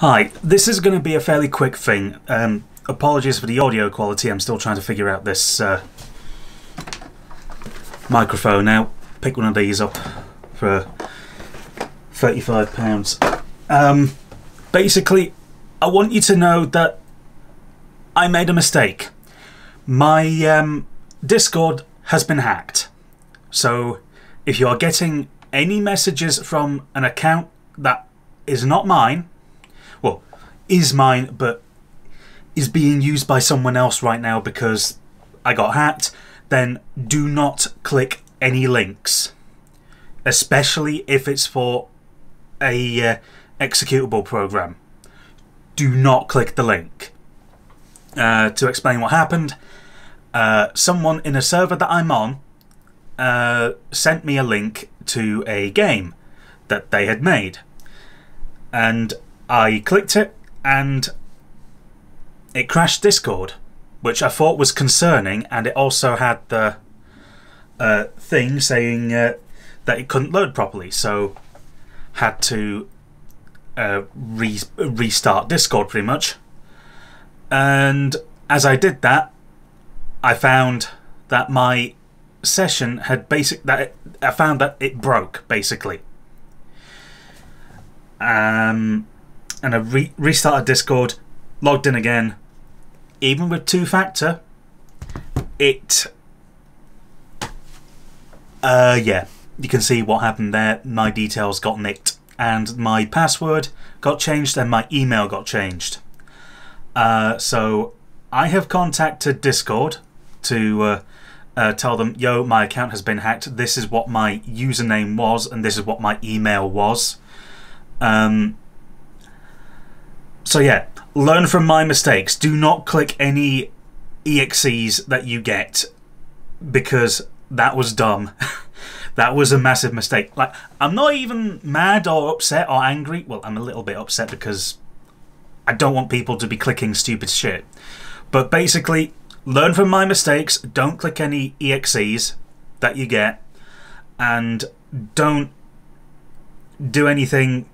Hi, this is going to be a fairly quick thing. Apologies for the audio quality, I'm still trying to figure out this microphone out. Pick one of these up for £35. Basically, I want you to know that I made a mistake. My Discord has been hacked. So if you are getting any messages from an account that is not mine, well, is mine, but is being used by someone else right now because I got hacked, then do not click any links, especially if it's for a executable program. Do not click the link. To explain what happened, someone in a server that I'm on sent me a link to a game that they had made, and I clicked it and it crashed Discord, which I thought was concerning, and it also had the thing saying that it couldn't load properly, so had to restart Discord pretty much. And as I did that, I found that my session had I found that it broke basically. And I restarted Discord, logged in again. Even with two-factor, it... yeah, you can see what happened there. My details got nicked, and my password got changed, and my email got changed. So I have contacted Discord to tell them, yo, my account has been hacked. This is what my username was, and this is what my email was. So yeah, learn from my mistakes. Do not click any EXEs that you get, because that was dumb. That was a massive mistake. Like, I'm not even mad or upset or angry. Well, I'm a little bit upset because I don't want people to be clicking stupid shit. But basically, learn from my mistakes. Don't click any EXEs that you get, and don't do anything.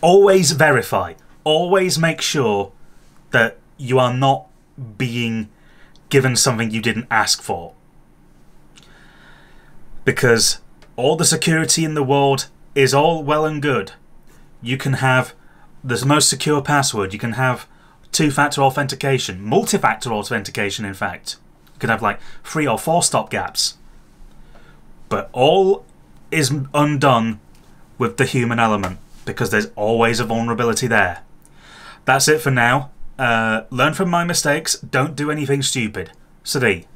Always verify. Always make sure that you are not being given something you didn't ask for, because all the security in the world is all well and good. You can have the most secure password, you can have two-factor authentication, multi-factor authentication in fact, you can have like 3 or 4 stopgaps, but all is undone with the human element, because there's always a vulnerability there. That's it for now. Learn from my mistakes. Don't do anything stupid. Sadie.